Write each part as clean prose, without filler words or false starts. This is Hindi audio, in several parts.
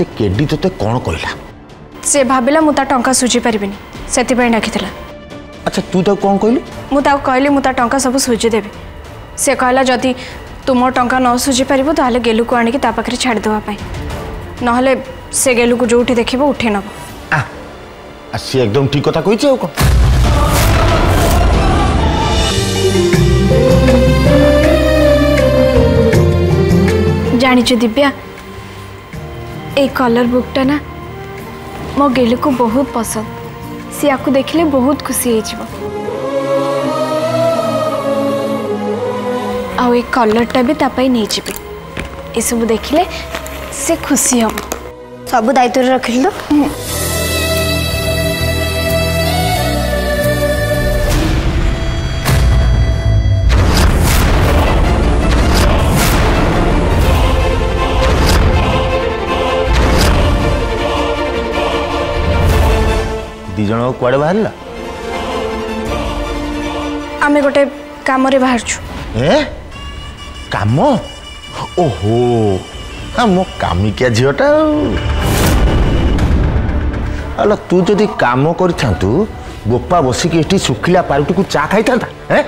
से केडी तोते कौन कहला? से भाबिला मुता टंका सुझी परिबेनी सेति पय नाखितला। अच्छा तू त कौन कहली? मुता कहली मुता टंका सब सुझी देबी। से कहला जदी तुम टंका न सुझी परिबो ताले गेलु को आणी के ता पाखरे छाड़ देवा पय नहले से गेलु को जोठी देखिबो उठे नबो। आ से एकदम ठीक कथा कहि छै को। जानिछु दिव्या ए कलर बुकटा ना मो गेलु को बहुत पसंद सी आपको देखले बहुत खुशी हो आउ ए कलरटा भी तापाई नहीं जीबी ए सब देखले से खुशी हो सब दायित्व रख लो। जनो कोड बाहरला आमे गोटे काम रे बाहर छु। ए काम? ओहो हम कामी के झियोटा अल तू जदी काम करथांतु गोपा बसी के एठी सुखिला पार्टी को चा खाइथांता। ए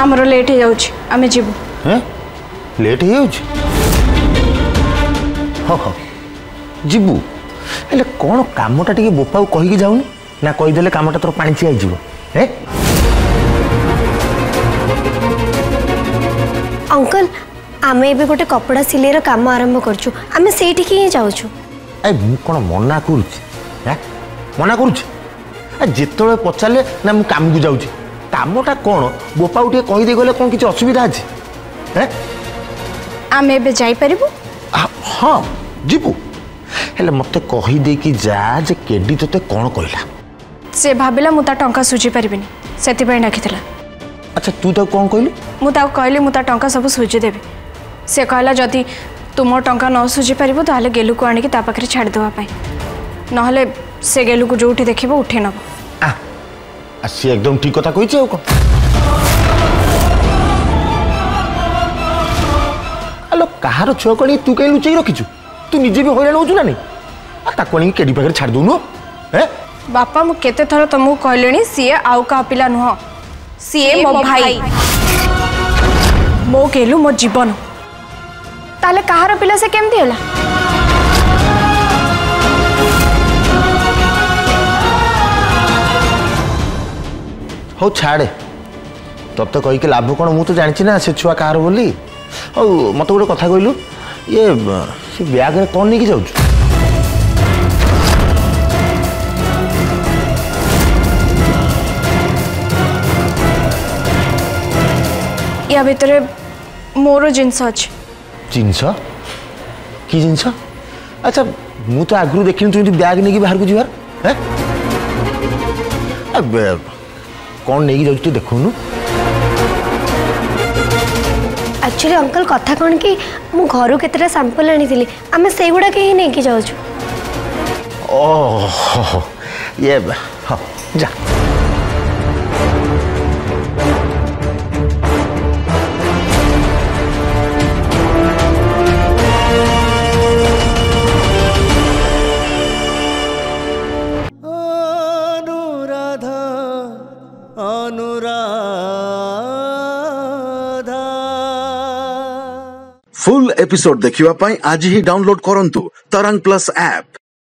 हमरो लेट हो जाउछ आमे जीव। ए लेट हो जाउछ? हाँ हाँ जीबू हेले कौन कामटा टिके बोपा को कहि के जाऊनी ना कहि देले कामटा तोर पाणी छि आइ जीवो। हे अंकल आमे एबे गोटे कपड़ा सिले रो काम आरंभ करछु आमे सेठी के ही जाउ छु। ए मु कोन मना करूछ? हे मना करूछ? ए जेतले पछाले ना मु काम को जाउ छी कामटा कोन बोपा उठे कहि दे गेले कोन किछ असुविधा अछि? हे आमे एबे जाई परिबो? हाँ जीबू हेले मते कहि दे कि जा जे केडी तोते कोन कहला? से भाबिला मुता टंका सुझी परिबेनी सेति पय नाखितला। अच्छा तू त कोन कहली? मुता कहली मुता टंका सब सुझी देबी। से कहला जदी तुम टंका न सुझी परिबो ताले गेलु को आणी के ता पाखरे छाड़ देवा पय नहले से गेलु को जोठी देखिबो उठे नबो। आ से एकदम ठीक कथा कहि छै को। कहार छुआ कणी तू कहीं लुचई रखीचु तू निजे भी हईराण होचु ना नहीं ताकणी केडी पाखे छाड़ दउनु? हे बापा मु केते थर तुमको कहलेनी सीए आउ का पिला नुह सीए मो भाई मो गेलु मो जीवन ताले कहार पिला से केमती होला? हो छाड़े तब तो कहि के लाभ कोन मु तो जानिछि ना से छुआ कहार बोली। ओ मत गोटे कथा कहलु ये ब्याग रे कौन लेके जाऊ? या भीतरे मोर जिनस अछि। जिनस की जिनस? अच्छा मु तो आगु देखिन तू ब्याग नेकी बाहर को जीवार। हे अब कौन नेकी जाऊ तू देखनु? एक्चुअली अंकल कथा कौन कि मु घर केतरा सैंपल आनी थी आम से गुड़ा के ही नहीं कि जाऊँ। ओह ये हाँ जा फुल एपिसोड देखिवा पाई आज ही डाउनलोड करंतु तरंग प्लस ऐप।